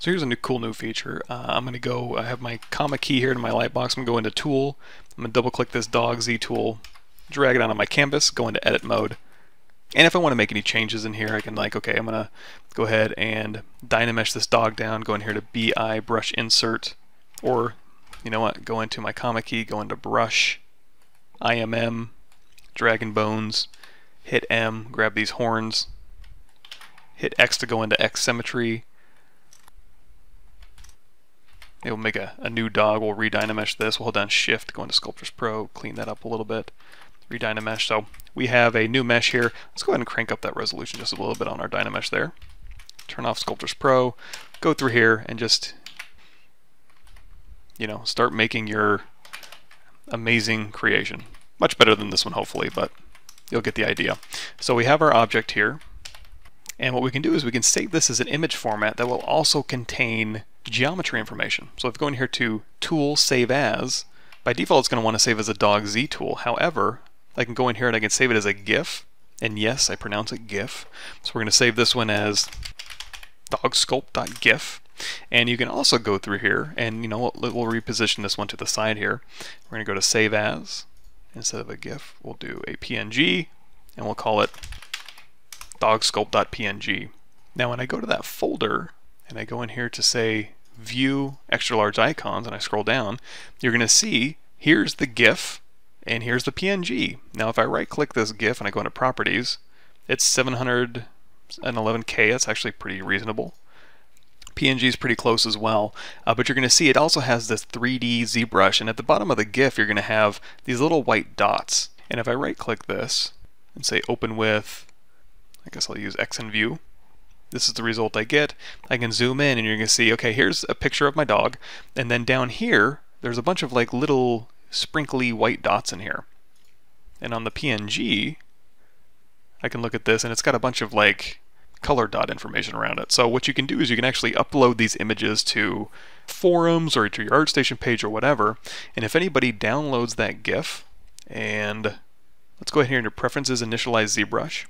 So here's a cool new feature. I'm going to go, I have my comma key here in my lightbox. I'm going to go into Tool. I'm going to double click this dog Z tool, drag it onto my canvas, go into edit mode. And if I want to make any changes in here, I can like, okay, I'm going to go ahead and DynaMesh this dog down, go in here to BI brush insert, or you know what, go into my comma key, go into brush, IMM, dragon bones, hit M, grab these horns, hit X to go into X symmetry. It will make a new dog. We'll re-dynamesh this. We'll hold down Shift, go into Sculptors Pro, clean that up a little bit, re-dynamesh. So we have a new mesh here. Let's go ahead and crank up that resolution just a little bit on our DynaMesh there. Turn off Sculptors Pro, go through here and just, you know, start making your amazing creation. Much better than this one, hopefully, but you'll get the idea. So we have our object here. And what we can do is we can save this as an image format that will also contain geometry information. So if we go in here to Tool, Save As, by default it's going to want to save as a Dog Z tool. However, I can go in here and I can save it as a GIF. And yes, I pronounce it GIF. So we're going to save this one as dogsculpt.gif. And you can also go through here and, you know, we'll reposition this one to the side here. We're going to go to Save As. Instead of a GIF, we'll do a PNG and we'll call it dogsculpt.png. Now when I go to that folder and I go in here to say view extra large icons and I scroll down, you're going to see here's the GIF and here's the PNG. Now if I right click this GIF and I go into properties, it's 711K. That's actually pretty reasonable. PNG is pretty close as well, but you're going to see it also has this 3D ZBrush, and at the bottom of the GIF you're going to have these little white dots. And if I right click this and say open with, I guess I'll use XnView. This is the result I get. I can zoom in and you're going to see, okay, here's a picture of my dog. And then down here, there's a bunch of like little sprinkly white dots in here. And on the PNG, I can look at this and it's got a bunch of like color dot information around it. So what you can do is you can actually upload these images to forums or to your ArtStation page or whatever. And if anybody downloads that GIF, and let's go ahead here into Preferences, Initialize ZBrush.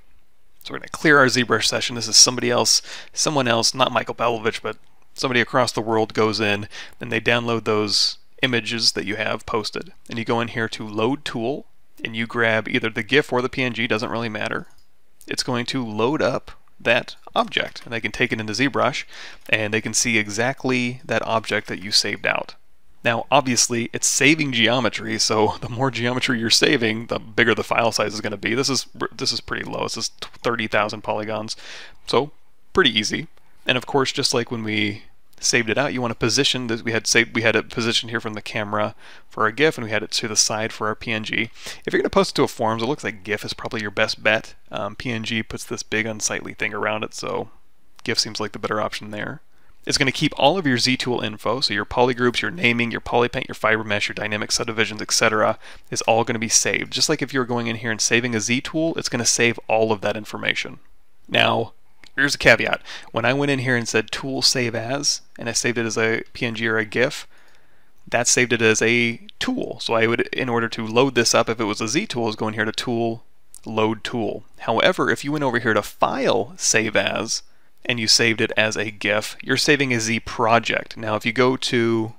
So we're going to clear our ZBrush session. This is someone else, not Michael Pavlovich, but somebody across the world goes in and they download those images that you have posted. And you go in here to Load Tool and you grab either the GIF or the PNG, doesn't really matter. It's going to load up that object and they can take it into ZBrush and they can see exactly that object that you saved out. Now obviously it's saving geometry, so the more geometry you're saving, the bigger the file size is going to be. This is pretty low. This is 30,000 polygons, so pretty easy. And of course, just like when we saved it out, you want to position this. We had it positioned here from the camera for our GIF, and we had it to the side for our PNG. If you're going to post it to a forums, it looks like GIF is probably your best bet. PNG puts this big unsightly thing around it, so GIF seems like the better option there. It's going to keep all of your ZTool info, so your polygroups, your naming, your polypaint, your fiber mesh, your dynamic subdivisions, etc. is all going to be saved. Just like if you're going in here and saving a ZTool, it's going to save all of that information. Now, here's a caveat. When I went in here and said Tool Save As, and I saved it as a PNG or a GIF, that saved it as a tool. So I would, in order to load this up, if it was a ZTool, is going here to Tool, Load Tool. However, if you went over here to File, Save As, and you saved it as a GIF, you're saving a Z project. Now if you go to,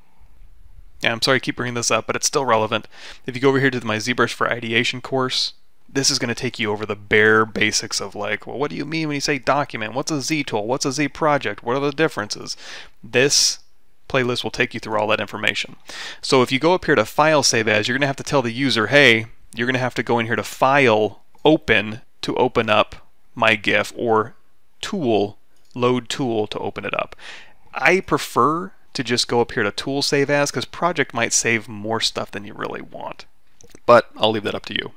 yeah, I'm sorry I keep bringing this up, but it's still relevant. If you go over here to my ZBrush for Ideation course, this is going to take you over the bare basics of like, well, what do you mean when you say document? What's a Z tool? What's a Z project? What are the differences? This playlist will take you through all that information. So if you go up here to File Save As, you're going to have to tell the user, hey, you're going to have to go in here to File, Open to open up my GIF, or Tool, Load Tool to open it up. I prefer to just go up here to Tool Save As because project might save more stuff than you really want. But I'll leave that up to you.